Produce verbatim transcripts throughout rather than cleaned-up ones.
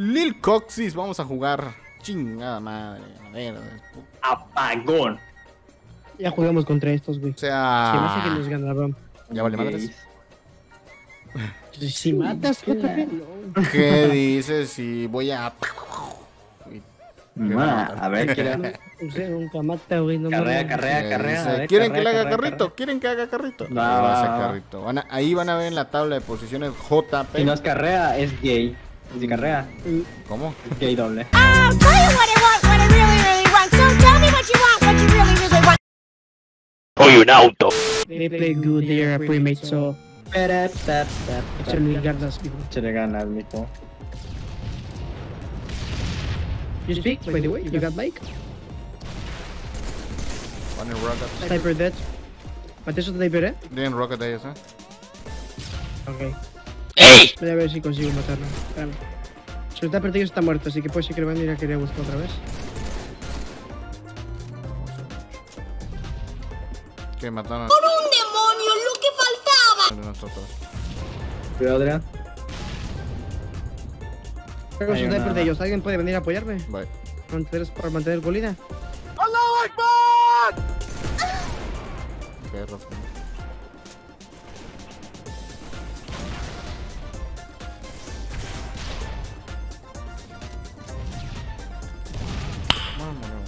Lil Coxis, vamos a jugar. Chingada madre, madera. Apagón. Ya jugamos contra estos, güey. O sea... Si vas a que nos ganaban. Ya vale, madres. Si matas, ¿qué, ¿Qué dices? Si voy a... Ma, a ver, usted nunca mata, güey. No carrea, me... carrea, carrea. Dice, ver, ¿quieren carrea, que le haga carrea, carrito? Carrea. ¿Quieren que haga carrito? No, no, no, no. Carrito. Van a, ahí van a ver en la tabla de posiciones J P. Si no es carrea, es gay. Si carrea. ¿Cómo? Es gay doble. Oye, un auto. They play good, they are pre-made, so... Échale ganas, mijo. Échale ganas, mijo. You speak, by the way, you got like? One in rocket. Sniper dead. ¿Pateso sniper, eh? Tienen rocket ellos, eh. Ok. ¡Ey! Voy a ver si consigo matarlo. Espérame. Si lo está perdido, está muerto, así que puede ser que le van a ir a querer buscar otra vez. Que mataron. ¡Por un demonio! ¡Lo que faltaba! De nosotros. Cuidado, Adrián. Tengo un sniper de ellos, ¿alguien puede venir a apoyarme? Vale. Para mantener colina. ¡Allahu Akbar! Perro.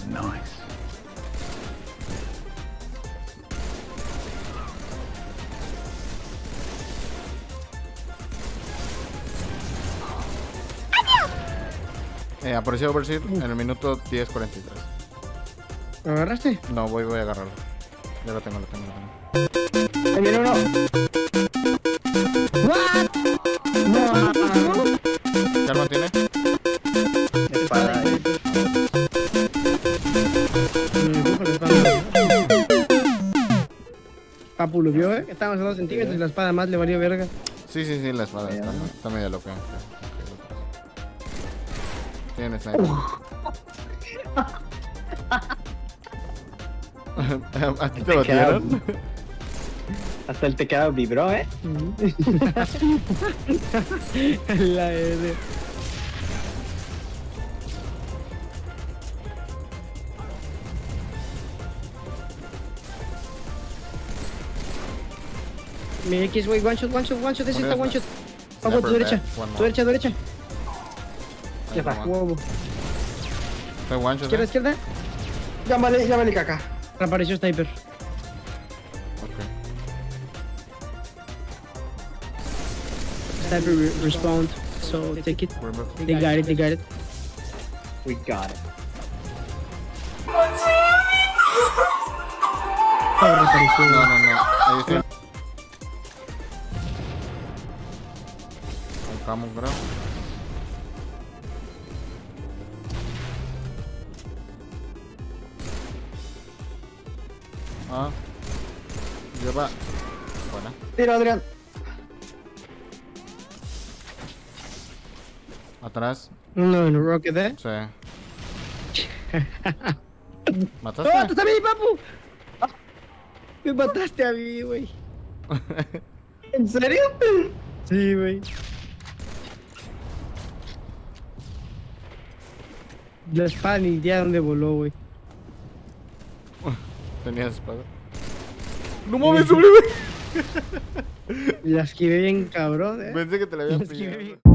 Nice. Eh, apareció Overseer en el minuto diez cuarenta y tres. ¿Lo agarraste? No, voy, voy a agarrarlo. Ya lo tengo, lo tengo, lo tengo. ¡Ahí viene uno! ¿What? No. ¿Ya lo mantiene? Espada ahí. Papu lo vio, eh. Estábamos a dos centímetros y la espada más le valió verga. Sí, sí, sí, la espada está, ¿no? Está medio loca. Tiene sniper. ¿A ti te batieron? Hasta el teclado vibró, eh. La E D. Mi X, wey, one shot, one shot, one shot, ese está one shot. Pago, tu derecha, tu derecha, tu derecha. Ya está, huevo. Estoy guancho. ¿Izquierda, izquierda? Llámale, llámale caca. Reapareció sniper. Ok. Sniper re respawned, so take it. They got it, they got it. We got it. No, no, no. Ahí estoy. Alcamos, bro. Ah, ya va. Buena. Tiro, Adrián. ¿Atrás? No, en el rocket, ¿eh? Sí. ¿Mataste? ¡No, mataste a mí, papu! Ah, me mataste a mí, güey. ¿En serio? Sí, güey. La espada ni idea dónde voló, güey. Tenías espada. ¡No mames, sobreviví! La esquivé bien, cabrón, eh. Pensé que te la había pillado.